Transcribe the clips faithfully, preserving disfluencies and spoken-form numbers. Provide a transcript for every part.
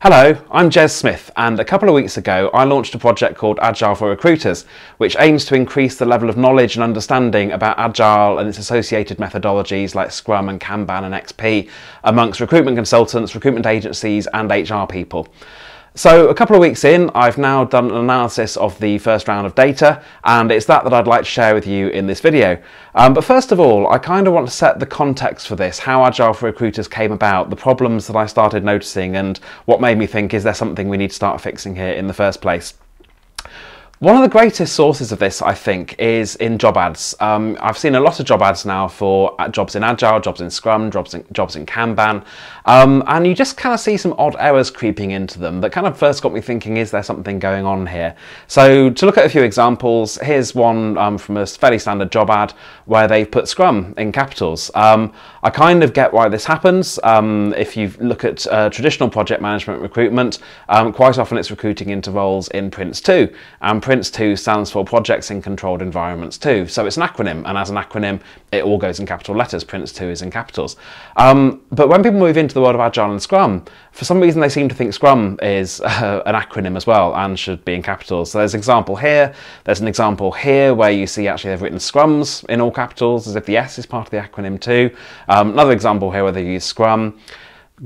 Hello, I'm Gez Smith, and a couple of weeks ago I launched a project called Agile for Recruiters, which aims to increase the level of knowledge and understanding about Agile and its associated methodologies like Scrum and Kanban and X P amongst recruitment consultants, recruitment agencies and H R people. So a couple of weeks in, I've now done an analysis of the first round of data, and it's that that I'd like to share with you in this video. Um, but first of all, I kind of want to set the context for this, how Agile for Recruiters came about, the problems that I started noticing, and what made me think, is there something we need to start fixing here in the first place? One of the greatest sources of this, I think, is in job ads. Um, I've seen a lot of job ads now for jobs in Agile, jobs in Scrum, jobs in, jobs in Kanban, um, and you just kind of see some odd errors creeping into them that kind of first got me thinking, is there something going on here? So to look at a few examples, here's one um, from a fairly standard job ad where they've put Scrum in capitals. Um, I kind of get why this happens. Um, if you look at uh, traditional project management recruitment, um, quite often it's recruiting into roles in PRINCE two, and PRINCE two stands for Projects in Controlled Environments two, so it's an acronym, and as an acronym it all goes in capital letters. PRINCE two is in capitals. Um, but when people move into the world of Agile and Scrum, for some reason they seem to think Scrum is uh, an acronym as well and should be in capitals. So there's an example here, there's an example here where you see actually they've written Scrums in all capitals as if the S is part of the acronym too. Um, another example here where they use Scrum.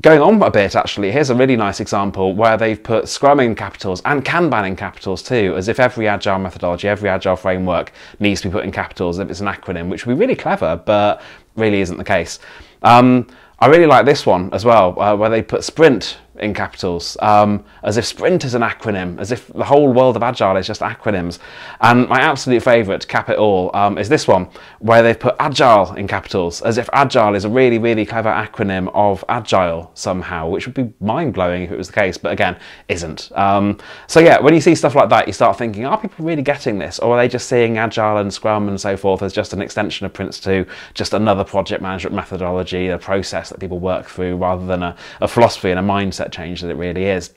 Going on a bit, actually, here's a really nice example where they've put Scrum in capitals and Kanban in capitals too, as if every Agile methodology, every Agile framework needs to be put in capitals if it's an acronym, which would be really clever, but really isn't the case. Um, I really like this one as well, uh, where they put Sprint in capitals, um, as if Sprint is an acronym, as if the whole world of Agile is just acronyms. And my absolute favourite, cap it all, um, is this one, where they've put Agile in capitals, as if Agile is a really, really clever acronym of Agile somehow, which would be mind-blowing if it was the case, but again, isn't. Um, so yeah, when you see stuff like that, you start thinking, are people really getting this? Or are they just seeing Agile and Scrum and so forth as just an extension of PRINCE two, just another project management methodology, a process that people work through, rather than a, a philosophy and a mindset change that it really is.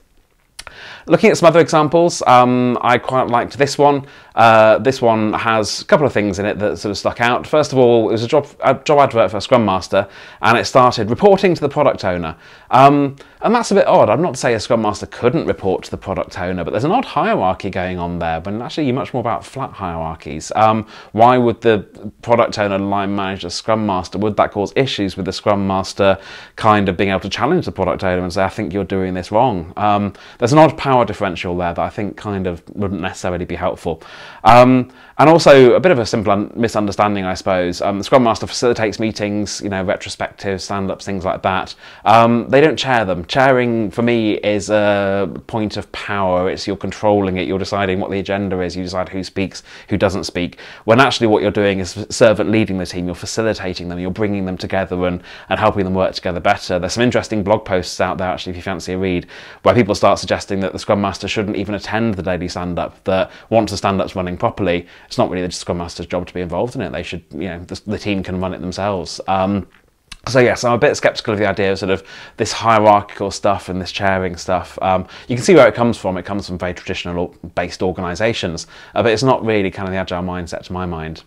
Looking at some other examples, um, I quite liked this one. Uh, this one has a couple of things in it that sort of stuck out. First of all, it was a job, a job advert for a Scrum Master, and it started reporting to the product owner. Um, and that's a bit odd. I'm not to say a Scrum Master couldn't report to the product owner, but there's an odd hierarchy going on there, when actually you're much more about flat hierarchies. Um, why would the product owner line manage a Scrum Master? Would that cause issues with the Scrum Master kind of being able to challenge the product owner and say, I think you're doing this wrong? Um, there's an odd power differential there that I think kind of wouldn't necessarily be helpful. Um, and also a bit of a simple misunderstanding, I suppose. Um, the Scrum Master facilitates meetings, you know, retrospectives, stand-ups, things like that. Um, they don't chair them. Chairing, for me, is a point of power. It's you're controlling it, you're deciding what the agenda is, you decide who speaks, who doesn't speak, when actually what you're doing is servant leading the team, you're facilitating them, you're bringing them together and, and helping them work together better. There's some interesting blog posts out there, actually, if you fancy a read, where people start suggesting that the Scrum Master shouldn't even attend the daily stand-up, that once the stand-up's running properly, it's not really the Scrum Master's job to be involved in it. They should, you know, the, the team can run it themselves. Um, so yes, I'm a bit sceptical of the idea of sort of this hierarchical stuff and this chairing stuff. Um, you can see where it comes from. It comes from very traditional-based organisations, uh, but it's not really kind of the Agile mindset to my mind.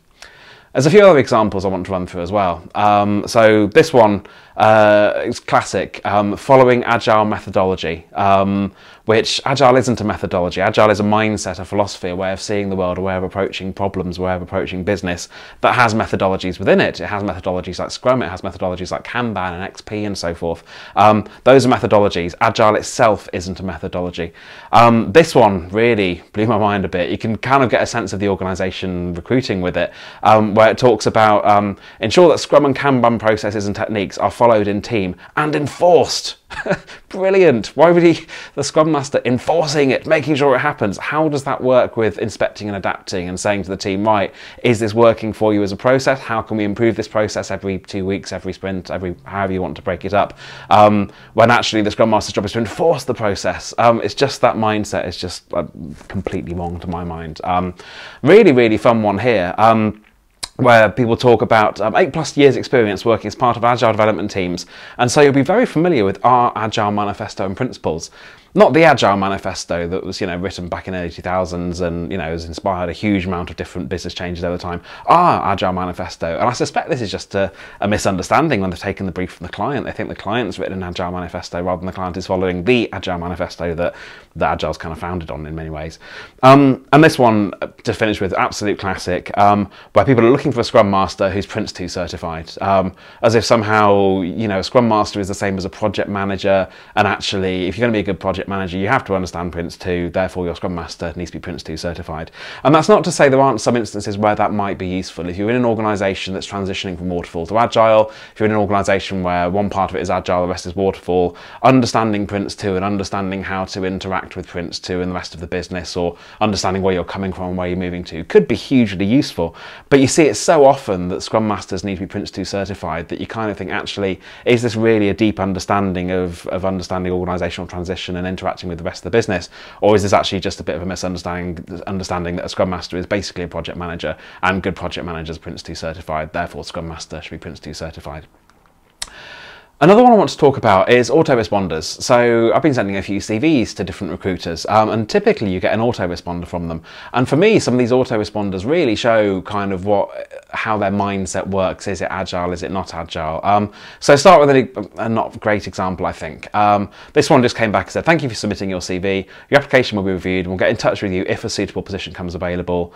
There's a few other examples I want to run through as well. Um, so this one uh, is classic, um, following Agile methodology, um, which Agile isn't a methodology. Agile is a mindset, a philosophy, a way of seeing the world, a way of approaching problems, a way of approaching business that has methodologies within it. It has methodologies like Scrum, it has methodologies like Kanban and X P and so forth. Um, those are methodologies. Agile itself isn't a methodology. Um, this one really blew my mind a bit. You can kind of get a sense of the organisation recruiting with it. Um, where it talks about um, ensure that Scrum and Kanban processes and techniques are followed in team and enforced. Brilliant. Why would he, the Scrum Master, enforcing it, making sure it happens? How does that work with inspecting and adapting and saying to the team, right, is this working for you as a process? How can we improve this process every two weeks, every sprint, every however you want to break it up? Um, when actually the Scrum Master's job is to enforce the process. Um, it's just that mindset is just uh, completely wrong to my mind. Um, really, really fun one here. Um, where people talk about um, eight plus years experience working as part of Agile development teams, and so you'll be very familiar with our Agile Manifesto and principles. Not the Agile Manifesto that was, you know, written back in the early two thousands and, you know, has inspired a huge amount of different business changes over time. Our Agile Manifesto, and I suspect this is just a, a misunderstanding when they've taken the brief from the client. They think the client's written an Agile Manifesto rather than the client is following the Agile Manifesto that the Agile's kind of founded on in many ways. Um, and this one, to finish with, absolute classic, um, where people are looking for a Scrum Master who's Prince two certified, um, as if somehow, you know, a Scrum Master is the same as a project manager, and actually, if you're going to be a good project manager, you have to understand Prince two, therefore your Scrum Master needs to be Prince two certified. And that's not to say there aren't some instances where that might be useful. If you're in an organisation that's transitioning from waterfall to agile, if you're in an organisation where one part of it is agile, the rest is waterfall, understanding Prince two and understanding how to interact with Prince two and the rest of the business, or understanding where you're coming from and where you're moving to, could be hugely useful. But you see it so often that Scrum Masters need to be Prince two certified that you kind of think, actually, is this really a deep understanding of, of understanding organisational transition and interacting with the rest of the business, or is this actually just a bit of a misunderstanding understanding that a Scrum Master is basically a project manager, and good project managers are Prince two certified, therefore Scrum Master should be Prince two certified. Another one I want to talk about is autoresponders. So I've been sending a few C Vs to different recruiters, um, and typically you get an autoresponder from them. And for me, some of these autoresponders really show kind of what, how their mindset works. Is it agile? Is it not agile? Um, so start with an, a not great example, I think. Um, this one just came back and said, thank you for submitting your C V. Your application will be reviewed and we'll get in touch with you if a suitable position comes available.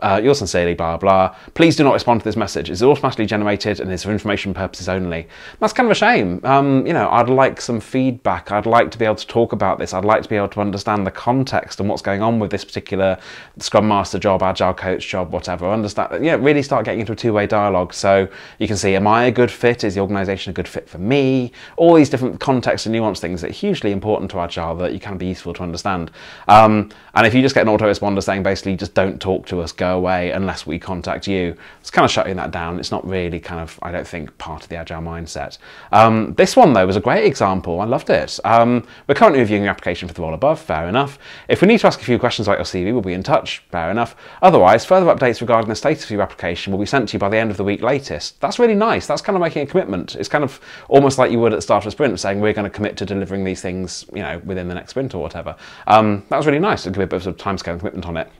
Uh, yours sincerely, blah, blah. Please do not respond to this message. It's automatically generated and is for information purposes only. That's kind of a shame. Um, you know, I'd like some feedback. I'd like to be able to talk about this. I'd like to be able to understand the context and what's going on with this particular Scrum Master job, Agile Coach job, whatever. Understand, yeah, really start getting into a two-way dialogue so you can see, am I a good fit? Is the organisation a good fit for me? All these different context and nuance things that are hugely important to Agile that you can be useful to understand. Um, and if you just get an autoresponder saying basically just don't talk to us, go away unless we contact you, it's kind of shutting that down. It's not really kind of, I don't think, part of the Agile mindset. Um, This one though was a great example. I loved it. Um, we're currently reviewing your application for the role above, fair enough. If we need to ask a few questions about your C V, we'll be in touch, fair enough. Otherwise, further updates regarding the status of your application will be sent to you by the end of the week latest. That's really nice. That's kind of making a commitment. It's kind of almost like you would at the start of a sprint saying we're going to commit to delivering these things, you know, within the next sprint or whatever. Um, that was really nice. It'll give a bit of a timescale and commitment on it.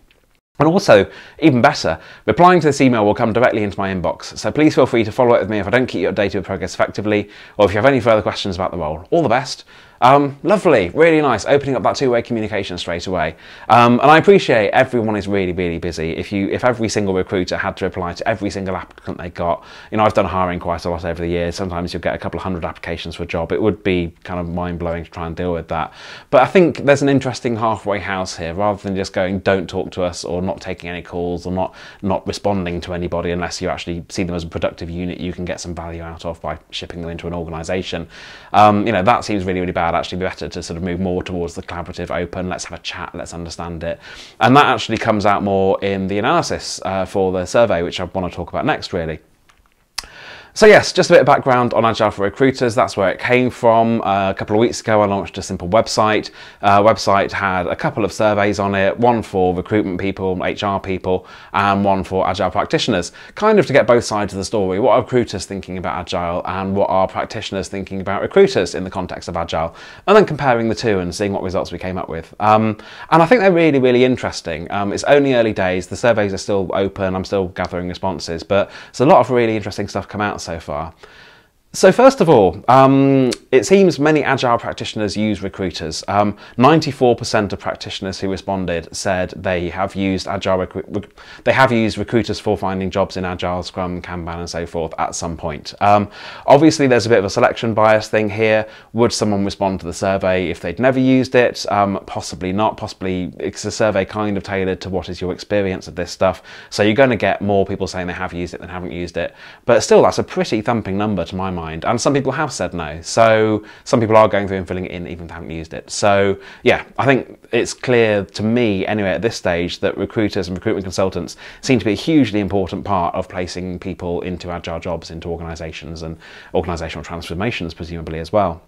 And also, even better, replying to this email will come directly into my inbox, so please feel free to follow up with me if I don't keep you updated with progress effectively, or if you have any further questions about the role. All the best. Um, lovely, really nice, opening up that two-way communication straight away. Um, and I appreciate everyone is really, really busy. If you, if every single recruiter had to reply to every single applicant they got, you know, I've done hiring quite a lot over the years. Sometimes you'll get a couple of hundred applications for a job. It would be kind of mind-blowing to try and deal with that. But I think there's an interesting halfway house here, rather than just going, don't talk to us, or not taking any calls, or not, not responding to anybody unless you actually see them as a productive unit you can get some value out of by shipping them into an organisation. Um, you know, that seems really, really bad. Actually be better to sort of move more towards the collaborative, open, let's have a chat, let's understand it. And that actually comes out more in the analysis uh, for the survey, which I want to talk about next, really. So yes, just a bit of background on Agile for Recruiters. That's where it came from. Uh, a couple of weeks ago, I launched a simple website. Uh, website had a couple of surveys on it, one for recruitment people, H R people, and one for Agile practitioners, kind of to get both sides of the story. What are recruiters thinking about Agile, and what are practitioners thinking about recruiters in the context of Agile? And then comparing the two and seeing what results we came up with. Um, and I think they're really, really interesting. Um, it's only early days. The surveys are still open. I'm still gathering responses, but there's a lot of really interesting stuff come out so far. So first of all, um, it seems many Agile practitioners use recruiters. Um, ninety-four percent of practitioners who responded said they have used Agile, they have used recruiters for finding jobs in Agile, Scrum, Kanban and so forth at some point. Um, obviously there's a bit of a selection bias thing here. Would someone respond to the survey if they'd never used it? Um, possibly not. Possibly it's a survey kind of tailored to what is your experience of this stuff. So you're going to get more people saying they have used it than haven't used it. But still, that's a pretty thumping number to my mind. And some people have said no, so some people are going through and filling it in even if they haven't used it. So yeah, I think it's clear to me anyway at this stage that recruiters and recruitment consultants seem to be a hugely important part of placing people into agile jobs, into organisations and organisational transformations presumably as well.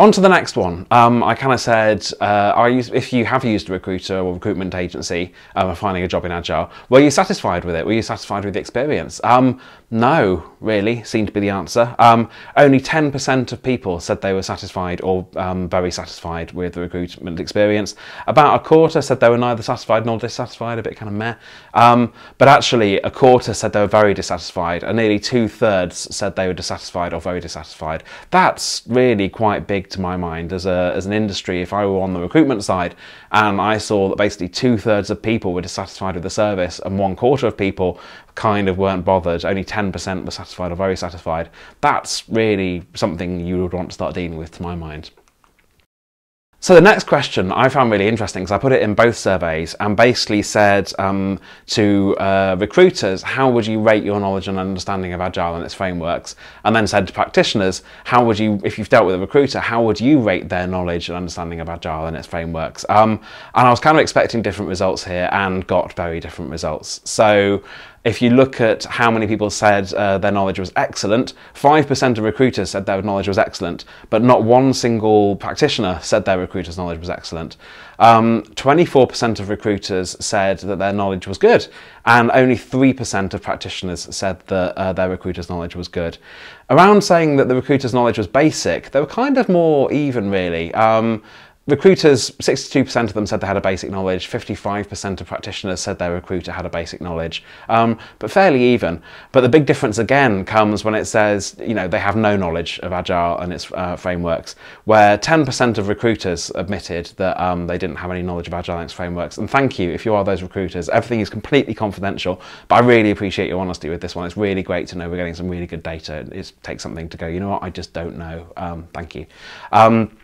On to the next one. Um, I kind of said, uh, are you, if you have used a recruiter or recruitment agency um, and finding a job in Agile, were you satisfied with it? Were you satisfied with the experience? Um, no, really, seemed to be the answer. Um, only ten percent of people said they were satisfied or um, very satisfied with the recruitment experience. About a quarter said they were neither satisfied nor dissatisfied, a bit kind of meh. Um, but actually, a quarter said they were very dissatisfied, and nearly two-thirds said they were dissatisfied or very dissatisfied. That's really quite big to my mind as, a, as an industry. If I were on the recruitment side and I saw that basically two-thirds of people were dissatisfied with the service and one quarter of people kind of weren't bothered, only ten percent were satisfied or very satisfied, that's really something you would want to start dealing with, to my mind. So the next question I found really interesting because I put it in both surveys and basically said um, to uh, recruiters, how would you rate your knowledge and understanding of Agile and its frameworks? And then said to practitioners, how would you, if you've dealt with a recruiter, how would you rate their knowledge and understanding of Agile and its frameworks? Um, and I was kind of expecting different results here and got very different results. So if you look at how many people said uh, their knowledge was excellent, five percent of recruiters said their knowledge was excellent, but not one single practitioner said their recruiter's knowledge was excellent. Um, twenty-four percent of recruiters said that their knowledge was good, and only three percent of practitioners said that uh, their recruiter's knowledge was good. Around saying that the recruiter's knowledge was basic, they were kind of more even, really. Um, Recruiters, sixty-two percent of them said they had a basic knowledge, fifty-five percent of practitioners said their recruiter had a basic knowledge, um, but fairly even. But the big difference again comes when it says, you know, they have no knowledge of Agile and its uh, frameworks, where ten percent of recruiters admitted that um, they didn't have any knowledge of Agile and its frameworks. And thank you if you are those recruiters. Everything is completely confidential, but I really appreciate your honesty with this one. It's really great to know we're getting some really good data. It takes something to go, you know what, I just don't know. Um, thank you. Um,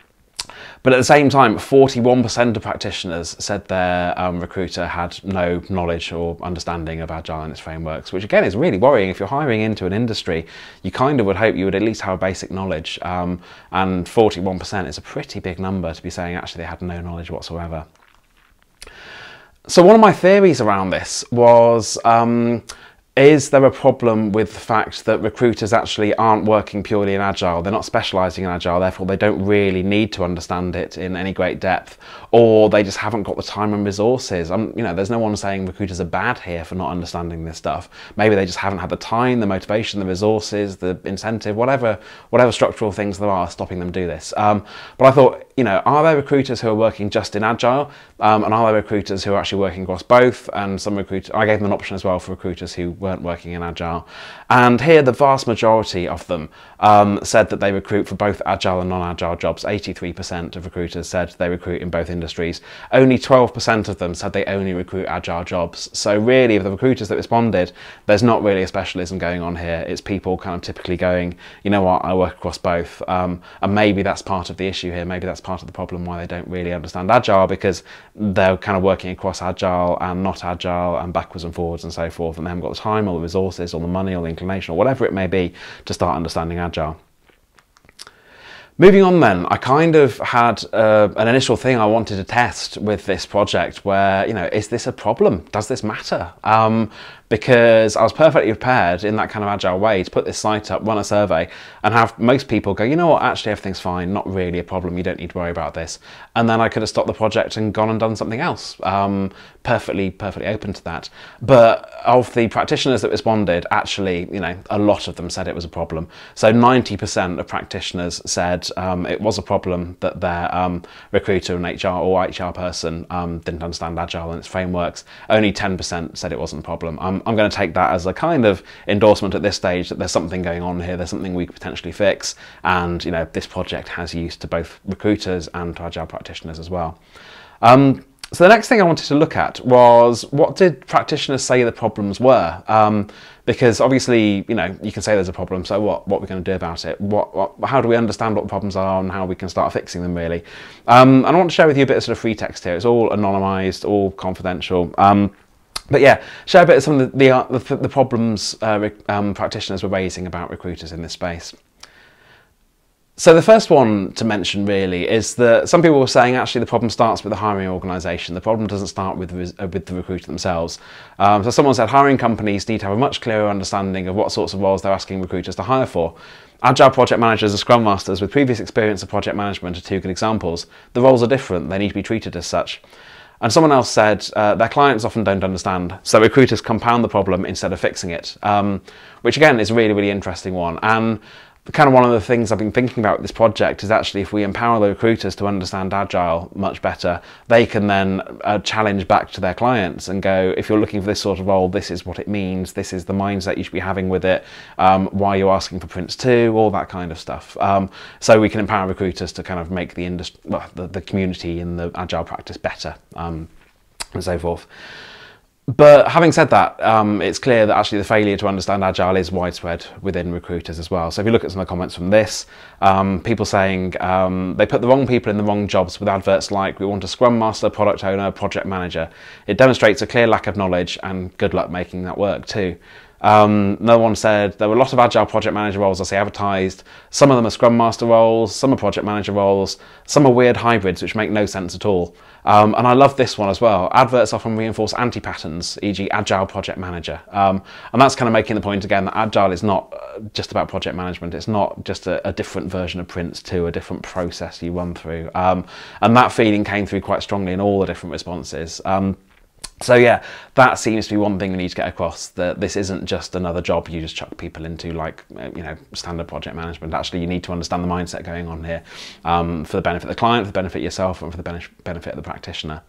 But at the same time, forty-one percent of practitioners said their um, recruiter had no knowledge or understanding of Agile and its frameworks, which again is really worrying. If you're hiring into an industry, you kind of would hope you would at least have a basic knowledge. Um, and forty-one percent is a pretty big number to be saying actually they had no knowledge whatsoever. So one of my theories around this was, um, is there a problem with the fact that recruiters actually aren't working purely in Agile? They're not specialising in Agile, therefore they don't really need to understand it in any great depth, or they just haven't got the time and resources. Um, you know, there's no one saying recruiters are bad here for not understanding this stuff. Maybe they just haven't had the time, the motivation, the resources, the incentive, whatever, whatever structural things there are stopping them do this. Um, but I thought, you know, are there recruiters who are working just in Agile, um, and are there recruiters who are actually working across both? And some recruiters, I gave them an option as well for recruiters who weren't working in Agile. And here the vast majority of them um, said that they recruit for both Agile and non-Agile jobs. eighty-three percent of recruiters said they recruit in both industries. Only twelve percent of them said they only recruit Agile jobs. So really, of the recruiters that responded, there's not really a specialism going on here. It's people kind of typically going, you know what, I work across both. Um, and maybe that's part of the issue here. Maybe that's part of the problem why they don't really understand Agile, because they're kind of working across Agile and not Agile and backwards and forwards and so forth, and they haven't got the time or the resources or the money or the inclination or whatever it may be to start understanding Agile. Moving on then, I kind of had uh, an initial thing I wanted to test with this project where, you know, is this a problem? Does this matter? Um, because I was perfectly prepared in that kind of Agile way to put this site up, run a survey, and have most people go, you know what, actually everything's fine, not really a problem, you don't need to worry about this. And then I could have stopped the project and gone and done something else. Um, perfectly, perfectly open to that. But of the practitioners that responded, actually, you know, a lot of them said it was a problem. So ninety percent of practitioners said, Um, it was a problem that their um, recruiter and H R or H R person um, didn't understand Agile and its frameworks. Only ten percent said it wasn't a problem. I'm, I'm going to take that as a kind of endorsement at this stage that there's something going on here, there's something we could potentially fix, and you know, this project has use to both recruiters and to Agile practitioners as well. Um, so the next thing I wanted to look at was, what did practitioners say the problems were? Um, Because obviously, you know, you can say there's a problem, so what, what are we going to do about it? What, what, how do we understand what the problems are and how we can start fixing them, really? Um, and I want to share with you a bit of sort of free text here. It's all anonymised, all confidential. Um, But yeah, share a bit of some of the, the, the, the problems uh, um, practitioners were raising about recruiters in this space. So the first one to mention really is that some people were saying actually the problem starts with the hiring organisation. The problem doesn't start with, with the recruiter themselves. Um, so someone said hiring companies need to have a much clearer understanding of what sorts of roles they're asking recruiters to hire for. Agile project managers and Scrum Masters with previous experience of project management are two good examples. The roles are different, they need to be treated as such. And someone else said uh, their clients often don't understand, so recruiters compound the problem instead of fixing it, um, which again is a really, really interesting one. And kind of one of the things I've been thinking about with this project is actually if we empower the recruiters to understand Agile much better, they can then uh, challenge back to their clients and go, if you're looking for this sort of role, this is what it means, this is the mindset you should be having with it, um, why you're asking for Prince two, all that kind of stuff. Um, so we can empower recruiters to kind of make the, industry, well, the, the community and the Agile practice better, um, and so forth. But having said that, um, it's clear that actually the failure to understand Agile is widespread within recruiters as well. So if you look at some of the comments from this, um, people saying um, they put the wrong people in the wrong jobs with adverts like, we want a Scrum Master, Product Owner, Project Manager. It demonstrates a clear lack of knowledge and good luck making that work too. Um, another one said, there were a lot of Agile project manager roles I see advertised. Some of them are Scrum Master roles, some are project manager roles, some are weird hybrids which make no sense at all. Um, and I love this one as well. Adverts often reinforce anti-patterns, for example Agile project manager. Um, and that's kind of making the point again that Agile is not just about project management, it's not just a, a different version of Prince two, a different process you run through. Um, and that feeling came through quite strongly in all the different responses. Um, So yeah, that seems to be one thing we need to get across, that this isn't just another job you just chuck people into like, you know, standard project management. Actually, you need to understand the mindset going on here um, for the benefit of the client, for the benefit of yourself, and for the benefit of the practitioner.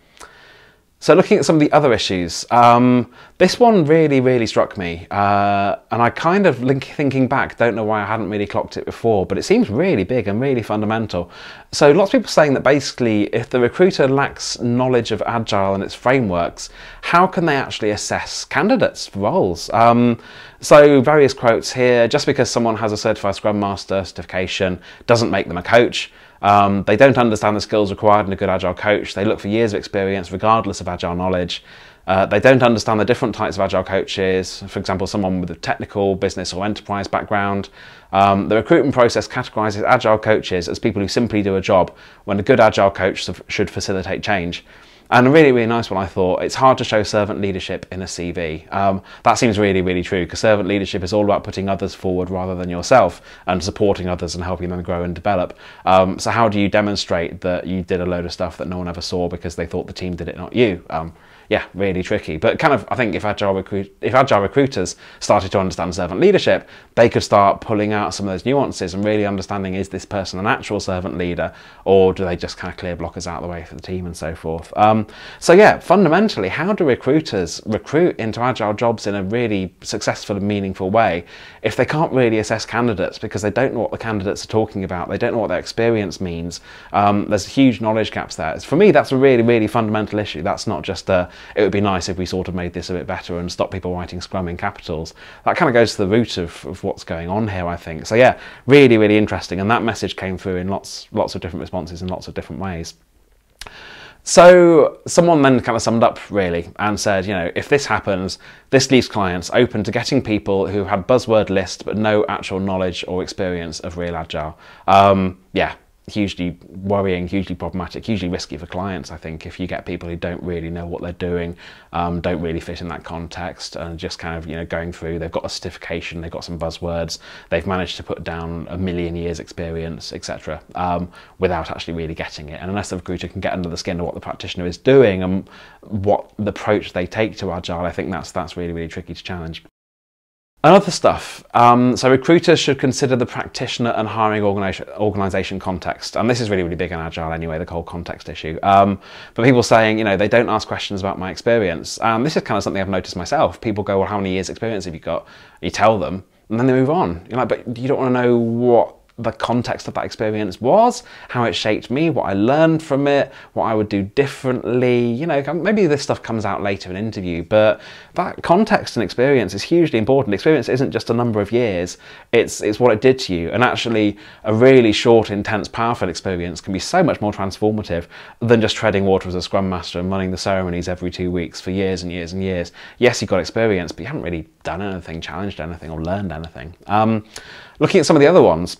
So looking at some of the other issues, um, this one really, really struck me. Uh, and I kind of, link, thinking back, don't know why I hadn't really clocked it before, but it seems really big and really fundamental. So lots of people saying that basically, if the recruiter lacks knowledge of Agile and its frameworks, how can they actually assess candidates for roles? Um, so various quotes here, just because someone has a certified Scrum Master certification doesn't make them a coach. Um, they don't understand the skills required in a good Agile coach. They look for years of experience regardless of Agile knowledge. Uh, they don't understand the different types of Agile coaches, for example, someone with a technical, business or enterprise background. Um, the recruitment process categorises Agile coaches as people who simply do a job, when a good Agile coach should facilitate change. And a really, really nice one, I thought. It's hard to show servant leadership in a C V. Um, that seems really, really true, because servant leadership is all about putting others forward rather than yourself and supporting others and helping them grow and develop. Um, so how do you demonstrate that you did a load of stuff that no one ever saw because they thought the team did it, not you? Um, yeah, really tricky. But kind of, I think if Agile, recruit, if Agile recruiters started to understand servant leadership, they could start pulling out some of those nuances and really understanding, is this person an actual servant leader, or do they just kind of clear blockers out of the way for the team and so forth? Um, So yeah, fundamentally, how do recruiters recruit into Agile jobs in a really successful and meaningful way if they can't really assess candidates because they don't know what the candidates are talking about, they don't know what their experience means? Um, there's huge knowledge gaps there. For me, that's a really, really fundamental issue. That's not just a, it would be nice if we sort of made this a bit better and stopped people writing Scrum in capitals. That kind of goes to the root of, of what's going on here, I think. So yeah, really, really interesting. And that message came through in lots, lots of different responses in lots of different ways. So someone then kind of summed up really and said, you know, if this happens, this leaves clients open to getting people who have buzzword lists but no actual knowledge or experience of real Agile. Um, yeah, hugely worrying, hugely problematic, hugely risky for clients, I think, if you get people who don't really know what they're doing, um, don't really fit in that context and just kind of, you know, going through, they've got a certification, they've got some buzzwords, they've managed to put down a million years experience, et cetera, um, without actually really getting it. And unless the recruiter can get under the skin of what the practitioner is doing and what the approach they take to Agile, I think that's, that's really, really tricky to challenge. Another stuff, um, so recruiters should consider the practitioner and hiring organisation context, and this is really, really big in Agile anyway, the whole context issue. Um, but people saying, you know, they don't ask questions about my experience. Um, this is kind of something I've noticed myself. People go, well, how many years experience have you got? You tell them, and then they move on. You're like, but you don't want to know what the context of that experience was, how it shaped me, what I learned from it, what I would do differently. You know, maybe this stuff comes out later in an interview, but that context and experience is hugely important. Experience isn't just a number of years, it's, it's what it did to you. And actually a really short, intense, powerful experience can be so much more transformative than just treading water as a Scrum Master and running the ceremonies every two weeks for years and years and years. Yes, you've got experience, but you haven't really done anything, challenged anything, or learned anything. Um, looking at some of the other ones,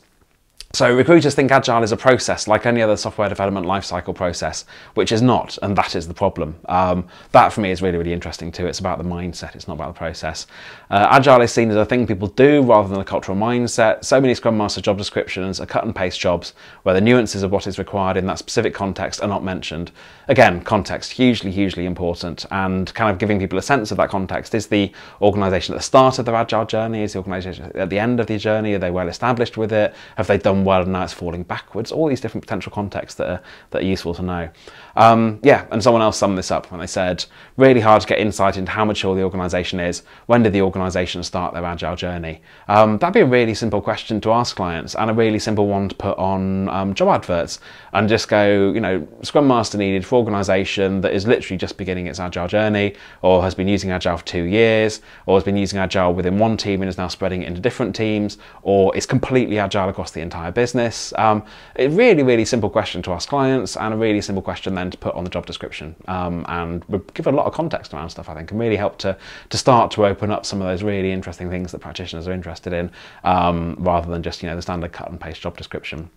So recruiters think Agile is a process like any other software development lifecycle process, which is not, and that is the problem. Um, that for me is really, really interesting too. It's about the mindset, it's not about the process. Uh, Agile is seen as a thing people do rather than a cultural mindset. So many Scrum Master job descriptions are cut and paste jobs where the nuances of what is required in that specific context are not mentioned. Again, context, hugely, hugely important, and kind of giving people a sense of that context. Is the organisation at the start of their Agile journey? Is the organisation at the end of their journey? Are they well established with it? Have they done well and now it's falling backwards? All these different potential contexts that are, that are useful to know. Um, yeah, and someone else summed this up when they said, really hard to get insight into how mature the organisation is. When did the organisation start their Agile journey? Um, that'd be a really simple question to ask clients, and a really simple one to put on um, job adverts, and just go, you know, Scrum Master needed for organisation that is literally just beginning its Agile journey, or has been using Agile for two years, or has been using Agile within one team and is now spreading it into different teams, or is completely Agile across the entire business. Um, a really, really simple question to ask clients, and a really simple question then to put on the job description, um, and give a lot of context around stuff, I think, and really help to, to start to open up some of those really interesting things that practitioners are interested in, um, rather than just, you know, the standard cut and paste job description.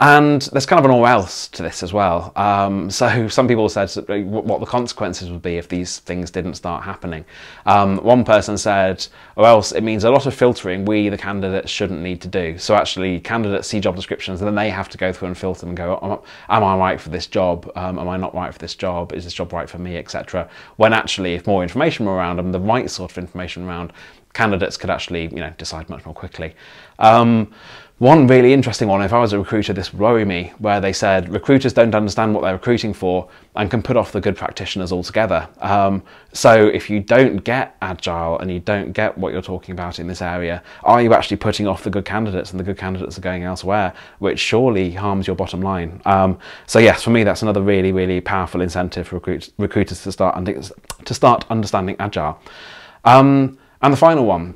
And there's kind of an all else to this as well. Um, so some people said what the consequences would be if these things didn't start happening. Um, one person said, or else it means a lot of filtering we, the candidates, shouldn't need to do. So actually candidates see job descriptions and then they have to go through and filter them and go, am I right for this job? Um, am I not right for this job? Is this job right for me, et cetera. When actually, if more information were around them, the right sort of information around, candidates could actually, you know, decide much more quickly. Um, One really interesting one, if I was a recruiter, this would worry me, where they said recruiters don't understand what they're recruiting for and can put off the good practitioners altogether. Um, so if you don't get Agile and you don't get what you're talking about in this area, are you actually putting off the good candidates, and the good candidates are going elsewhere, which surely harms your bottom line? Um, so yes, for me, that's another really, really powerful incentive for recruit recruiters to start, under to start understanding Agile. Um, and the final one.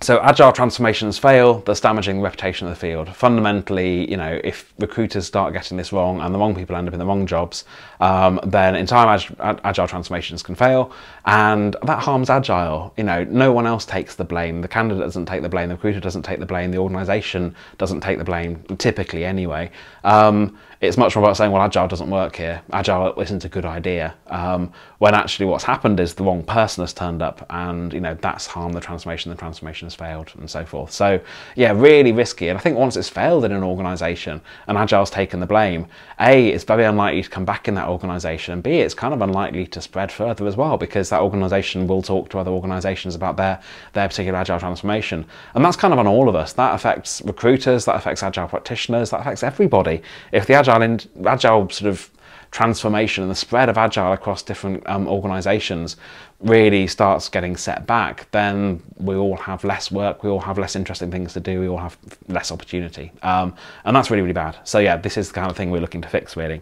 So Agile transformations fail, that's damaging the reputation of the field. Fundamentally, you know, if recruiters start getting this wrong and the wrong people end up in the wrong jobs, um, then entire ag Agile transformations can fail, and that harms Agile. You know, no one else takes the blame. The candidate doesn't take the blame, the recruiter doesn't take the blame, the organisation doesn't take the blame, typically anyway. Um, it's much more about saying, well, Agile doesn't work here. Agile isn't a good idea. Um, when actually what's happened is the wrong person has turned up, and, you know, that's harmed the transformation, the transformation has failed, and so forth. So yeah, really risky. And I think once it's failed in an organisation and Agile's taken the blame, A, it's very unlikely to come back in that organisation, and B, it's kind of unlikely to spread further as well, because that organisation will talk to other organisations about their, their particular Agile transformation. And that's kind of on all of us. That affects recruiters, that affects Agile practitioners, that affects everybody. If the Agile, in, Agile sort of transformation and the spread of Agile across different um, organisations really starts getting set back, then we all have less work, we all have less interesting things to do, we all have less opportunity. Um, and that's really, really bad. So yeah, this is the kind of thing we're looking to fix, really.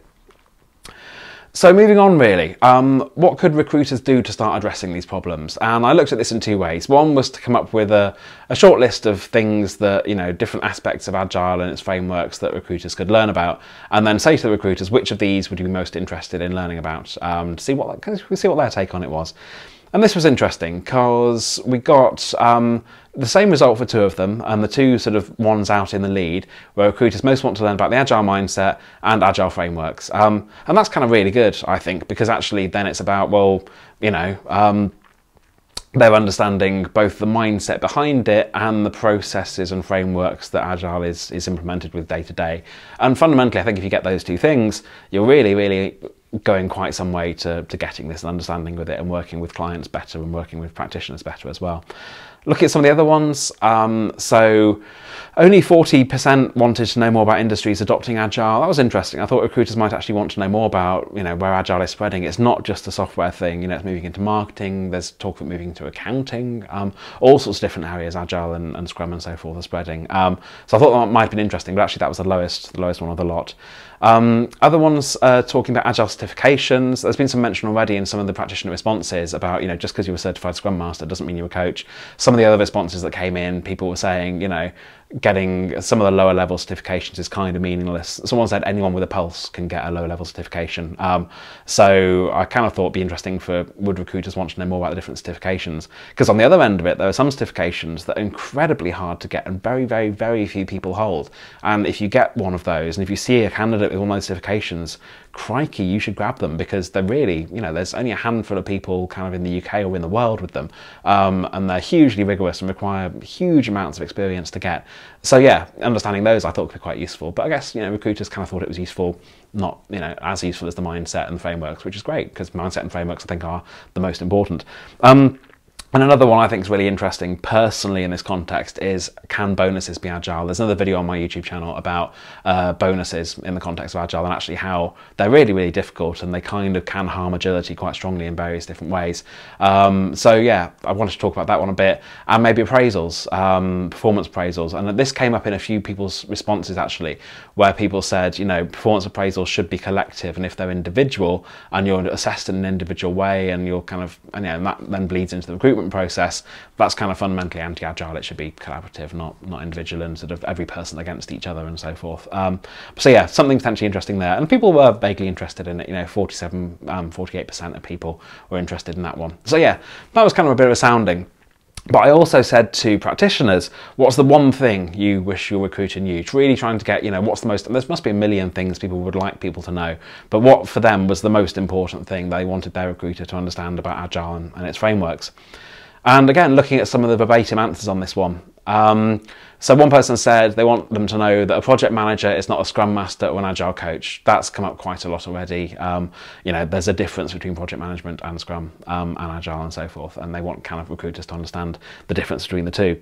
So moving on really, um, what could recruiters do to start addressing these problems? And I looked at this in two ways. One was to come up with a, a short list of things that, you know, different aspects of Agile and its frameworks that recruiters could learn about, and then say to the recruiters, which of these would you be most interested in learning about? Um, to see what, see what their take on it was. And this was interesting because we got um, the same result for two of them, and the two sort of ones out in the lead where recruiters most want to learn about the Agile mindset and Agile frameworks. Um, and that's kind of really good, I think, because actually then it's about, well, you know, um, they're understanding both the mindset behind it and the processes and frameworks that Agile is, is implemented with day to day. And fundamentally, I think if you get those two things, you're really, really going quite some way to, to getting this and understanding with it and working with clients better and working with practitioners better as well. Look at some of the other ones. Um, so only forty percent wanted to know more about industries adopting Agile. That was interesting. I thought recruiters might actually want to know more about, you know, where Agile is spreading. It's not just a software thing, you know, it's moving into marketing. There's talk of moving to accounting, um, all sorts of different areas, Agile and, and Scrum and so forth are spreading. Um, so I thought that might have been interesting, but actually that was the lowest, the lowest one of the lot. Um, other ones uh, talking about Agile certifications. There's been some mention already in some of the practitioner responses about, you know, just because you were a certified Scrum Master doesn't mean you're a coach. Some of the other responses that came in, people were saying, you know, getting some of the lower level certifications is kind of meaningless. Someone said anyone with a pulse can get a lower level certification. Um, so I kind of thought it'd be interesting for would recruiters want to know more about the different certifications? Because on the other end of it, there are some certifications that are incredibly hard to get and very, very, very few people hold. And if you get one of those, and if you see a candidate with one of those certifications, crikey, you should grab them, because they're really, you know, there's only a handful of people kind of in the U K or in the world with them. Um, and they're hugely rigorous and require huge amounts of experience to get. So yeah, understanding those I thought could be quite useful. But I guess, you know, recruiters kind of thought it was useful, not, you know, as useful as the mindset and the frameworks, which is great, because mindset and frameworks I think are the most important. Um, And another one I think is really interesting personally in this context is, can bonuses be agile? There's another video on my YouTube channel about uh, bonuses in the context of agile, and actually how they're really, really difficult and they kind of can harm agility quite strongly in various different ways. Um, so yeah, I wanted to talk about that one a bit, and maybe appraisals, um, performance appraisals. And this came up in a few people's responses actually, where people said, you know, performance appraisals should be collective, and if they're individual and you're assessed in an individual way and you're kind of, you know, and that then bleeds into the recruitment process, that's kind of fundamentally anti-agile. It should be collaborative, not not individual, and sort of every person against each other and so forth. Um, so yeah, something potentially interesting there, and people were vaguely interested in it. You know, forty-seven, um, forty-eight percent of people were interested in that one. So yeah, that was kind of a bit of a sounding. But I also said to practitioners, what's the one thing you wish your recruiter knew? Really trying to get, you know, what's the most, there must be a million things people would like people to know, but what for them was the most important thing they wanted their recruiter to understand about agile and, and its frameworks? And again, looking at some of the verbatim answers on this one. Um, so one person said they want them to know that a project manager is not a scrum master or an agile coach. That's come up quite a lot already. Um, you know, there's a difference between project management and scrum um, and agile and so forth. And they want kind of recruiters to understand the difference between the two.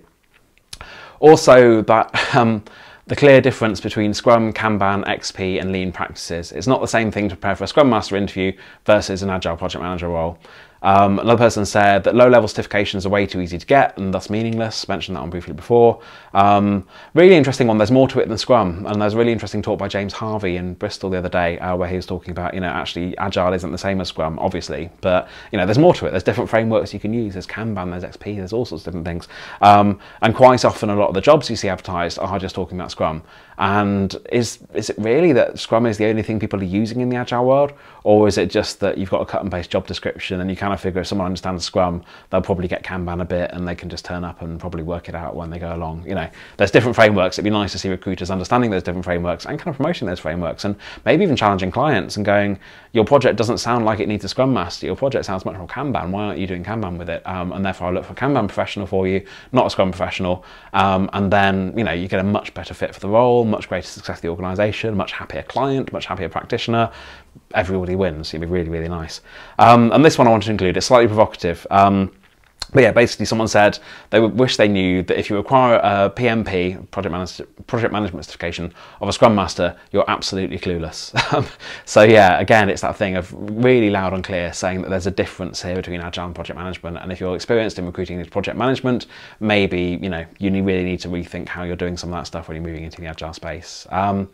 Also that, um, the clear difference between Scrum, Kanban, X P and lean practices. It's not the same thing to prepare for a Scrum Master interview versus an Agile Project Manager role. Um, another person said that low-level certifications are way too easy to get and thus meaningless. Mentioned that one briefly before. Um, really interesting one. There's more to it than Scrum, and there's a really interesting talk by James Harvey in Bristol the other day uh, where he was talking about, you know, actually Agile isn't the same as Scrum, obviously, but you know, there's more to it. There's different frameworks you can use. There's Kanban, there's X P, there's all sorts of different things. Um, and quite often, a lot of the jobs you see advertised are just talking about Scrum. And is is it really that Scrum is the only thing people are using in the Agile world, or is it just that you've got a cut and paste job description and you kind of figure if someone understands Scrum, they'll probably get Kanban a bit and they can just turn up and probably work it out when they go along? You know, there's different frameworks. It'd be nice to see recruiters understanding those different frameworks and kind of promoting those frameworks, and maybe even challenging clients and going, your project doesn't sound like it needs a Scrum Master. Your project sounds much more Kanban. Why aren't you doing Kanban with it? Um, and therefore, I look for a Kanban professional for you, not a Scrum professional. Um, and then, you know, you get a much better fit for the role, much greater success of the organisation, much happier client, much happier practitioner. Everybody wins. It'd be really, really nice. Um, and this one I wanted to include. It's slightly provocative. Um, But yeah, basically someone said they would wish they knew that if you require a P M P, Project, Manage Project Management Certification, of a Scrum Master, you're absolutely clueless. So yeah, again, it's that thing of really loud and clear saying that there's a difference here between Agile and Project Management. And if you're experienced in recruiting as Project Management, maybe, you know, you really need to rethink how you're doing some of that stuff when you're moving into the Agile space. Um,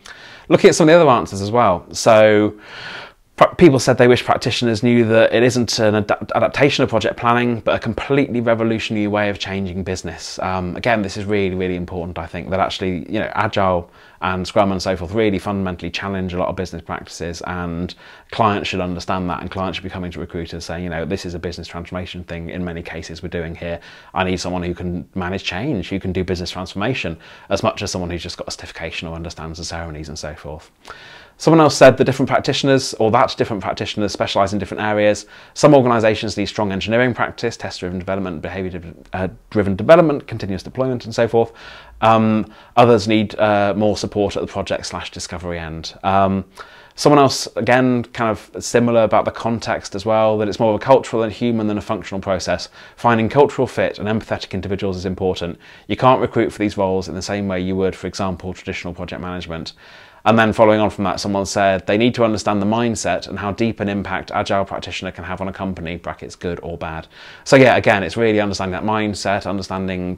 looking at some of the other answers as well. So people said they wish practitioners knew that it isn't an ad adaptation of project planning, but a completely revolutionary way of changing business. Um, again, this is really, really important, I think, that actually, you know, Agile and Scrum and so forth really fundamentally challenge a lot of business practices, and clients should understand that, and clients should be coming to recruiters saying, you know, this is a business transformation thing in many cases we're doing here. I need someone who can manage change, who can do business transformation, as much as someone who's just got a certification or understands the ceremonies and so forth. Someone else said the different practitioners, or that different practitioners specialise in different areas. Some organisations need strong engineering practice, test-driven development, behaviour-driven development, continuous deployment and so forth. Um, others need uh, more support at the project slash discovery end. Um, Someone else, again, kind of similar about the context as well, that it's more of a cultural and human than a functional process. Finding cultural fit and empathetic individuals is important. You can't recruit for these roles in the same way you would, for example, traditional project management. And then following on from that, someone said they need to understand the mindset and how deep an impact Agile practitioner can have on a company, brackets good or bad. So yeah, again, it's really understanding that mindset, understanding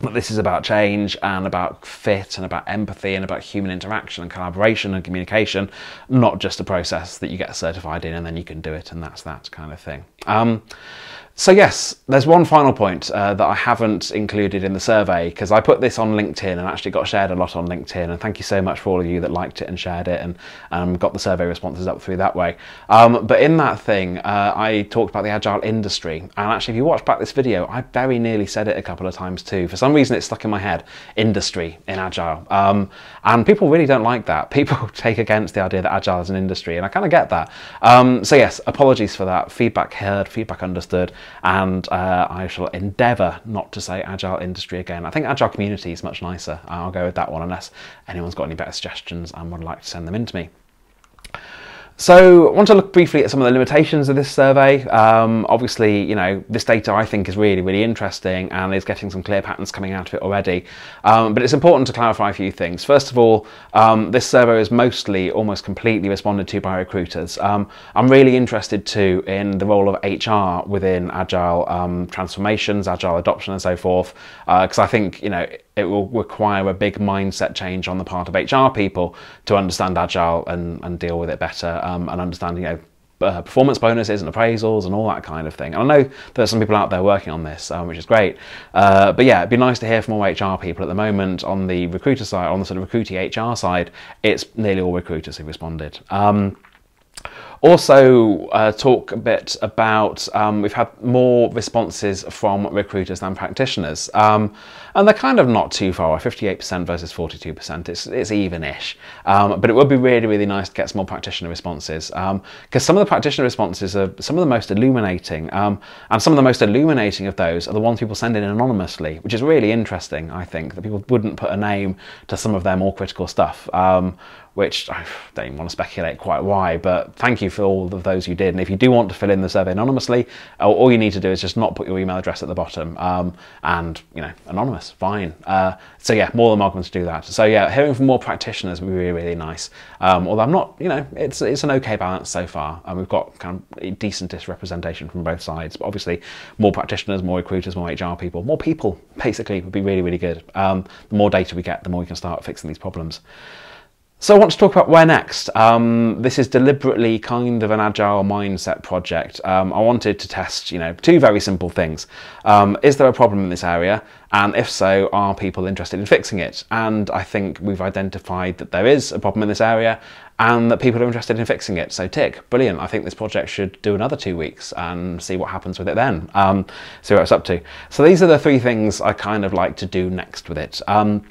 that this is about change and about fit and about empathy and about human interaction and collaboration and communication, not just a process that you get certified in and then you can do it and that's that kind of thing. Um, So yes, there's one final point uh, that I haven't included in the survey, because I put this on LinkedIn and actually got shared a lot on LinkedIn, and thank you so much for all of you that liked it and shared it and um, got the survey responses up through that way. Um, but in that thing, uh, I talked about the agile industry, and actually if you watch back this video, I very nearly said it a couple of times too. For some reason it's stuck in my head, industry in agile. Um, and people really don't like that. People take against the idea that agile is an industry, and I kind of get that. Um, so yes, apologies for that. Feedback heard, feedback understood. And uh, I shall endeavour not to say agile industry again. I think agile community is much nicer. I'll go with that one unless anyone's got any better suggestions and would like to send them in to me. So I want to look briefly at some of the limitations of this survey. Um, obviously, you know, this data I think is really, really interesting and is getting some clear patterns coming out of it already. Um, but it's important to clarify a few things. First of all, um, this survey is mostly, almost completely responded to by recruiters. Um, I'm really interested too in the role of H R within agile um, transformations, agile adoption and so forth, because uh, I think, you know, it will require a big mindset change on the part of H R people to understand agile and, and deal with it better, um, and understand, you know, uh, performance bonuses and appraisals and all that kind of thing. And I know there's some people out there working on this, um, which is great. Uh, but yeah, it'd be nice to hear from all H R people. At the moment, on the recruiter side, on the sort of recruiting H R side, it's nearly all recruiters who responded. Um, Also, uh, talk a bit about, um, we've had more responses from recruiters than practitioners, um, and they're kind of not too far, fifty-eight percent versus forty-two percent, it's, it's even-ish, um, but it would be really, really nice to get some more practitioner responses, because um, some of the practitioner responses are some of the most illuminating, um, and some of the most illuminating of those are the ones people send in anonymously, which is really interesting, I think, that people wouldn't put a name to some of their more critical stuff. Um, which I don't even want to speculate quite why, but thank you for all of those who did. And if you do want to fill in the survey anonymously, all you need to do is just not put your email address at the bottom, um, and, you know, anonymous, fine. Uh, so yeah, more than welcome to do that. So yeah, hearing from more practitioners would be really, really nice. Um, although I'm not, you know, it's, it's an okay balance so far, and we've got kind of decentish representation from both sides, but obviously more practitioners, more recruiters, more H R people, more people basically would be really, really good. Um, the more data we get, the more we can start fixing these problems. So I want to talk about where next. Um, this is deliberately kind of an agile mindset project. Um, I wanted to test, you know, two very simple things. Um, is there a problem in this area? And if so, are people interested in fixing it? And I think we've identified that there is a problem in this area and that people are interested in fixing it. So tick, brilliant. I think this project should do another two weeks and see what happens with it then, um, see what it's up to. So these are the three things I kind of like to do next with it. Um,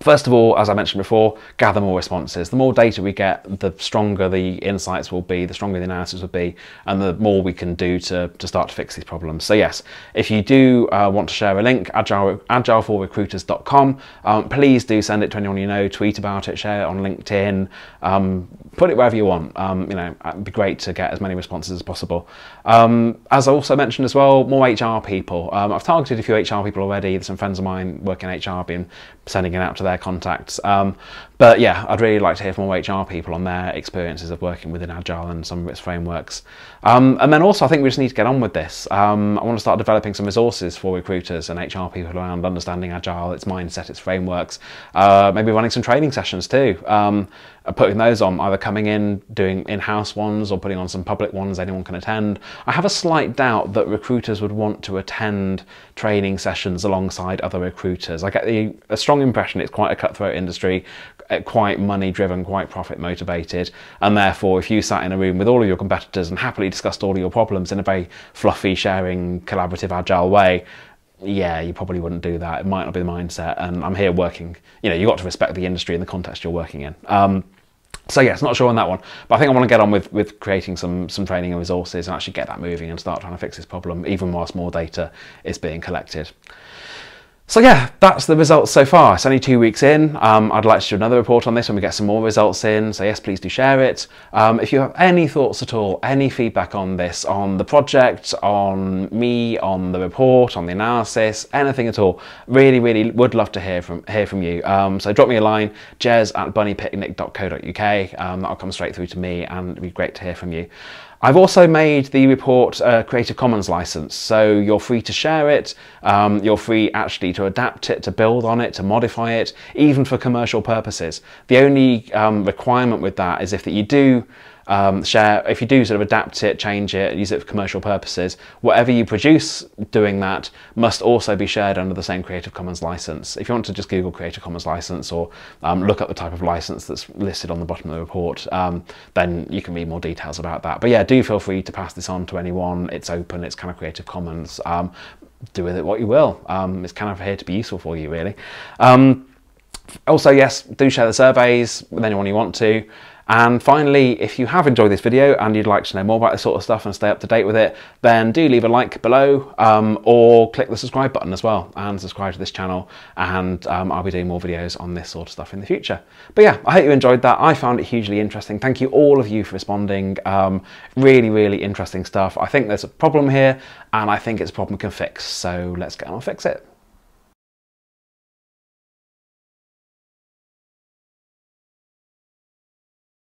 First of all, as I mentioned before, gather more responses. The more data we get, the stronger the insights will be, the stronger the analysis will be, and the more we can do to, to start to fix these problems. So yes, if you do uh, want to share a link, agile, agile for recruiters dot com, um, please do send it to anyone you know, tweet about it, share it on LinkedIn, um, put it wherever you want. Um, you know, it'd be great to get as many responses as possible. Um, as I also mentioned as well, more H R people. Um, I've targeted a few H R people already. There's some friends of mine working in H R, been sending it out to their contacts, um, but yeah, I'd really like to hear from more H R people on their experiences of working within Agile and some of its frameworks, um, and then also I think we just need to get on with this. um, I want to start developing some resources for recruiters and H R people around understanding Agile, its mindset, its frameworks, uh, maybe running some training sessions too, um, putting those on, either coming in, doing in-house ones, or putting on some public ones anyone can attend. I have a slight doubt that recruiters would want to attend training sessions alongside other recruiters. I get the, a strong impression it's quite a cutthroat industry, quite money-driven, quite profit-motivated, and therefore if you sat in a room with all of your competitors and happily discussed all of your problems in a very fluffy, sharing, collaborative, agile way, yeah, you probably wouldn't do that. It might not be the mindset, and I'm here working, you know, you've got to respect the industry and the context you're working in. Um, so yeah, it's not sure on that one, but I think I want to get on with, with creating some, some training and resources and actually get that moving and start trying to fix this problem, even whilst more data is being collected. So yeah, that's the results so far. It's only two weeks in. Um, I'd like to do another report on this when we get some more results in. So yes, please do share it. Um, if you have any thoughts at all, any feedback on this, on the project, on me, on the report, on the analysis, anything at all, really, really would love to hear from hear from you. Um, so drop me a line, gez at bunny picnic dot co dot U K. Um, that'll come straight through to me, and it'd be great to hear from you. I've also made the report a Creative Commons license, so you're free to share it, um, you're free actually to adapt it, to build on it, to modify it, even for commercial purposes. The only um, requirement with that is if that you do um, share, if you do sort of adapt it, change it, use it for commercial purposes, whatever you produce doing that must also be shared under the same Creative Commons license. If you want to just Google Creative Commons license or um, look up the type of license that's listed on the bottom of the report, um, then you can read more details about that. But yeah, do feel free to pass this on to anyone. It's open, it's kind of Creative Commons. Um, do with it what you will. Um, it's kind of here to be useful for you, really. Um, also, yes, do share the surveys with anyone you want to. And finally, if you have enjoyed this video and you'd like to know more about this sort of stuff and stay up to date with it, then do leave a like below, um, or click the subscribe button as well and subscribe to this channel, and um, I'll be doing more videos on this sort of stuff in the future. But yeah, I hope you enjoyed that. I found it hugely interesting. Thank you all of you for responding. Um, really, really interesting stuff. I think there's a problem here and I think it's a problem we can fix. So let's get on and fix it.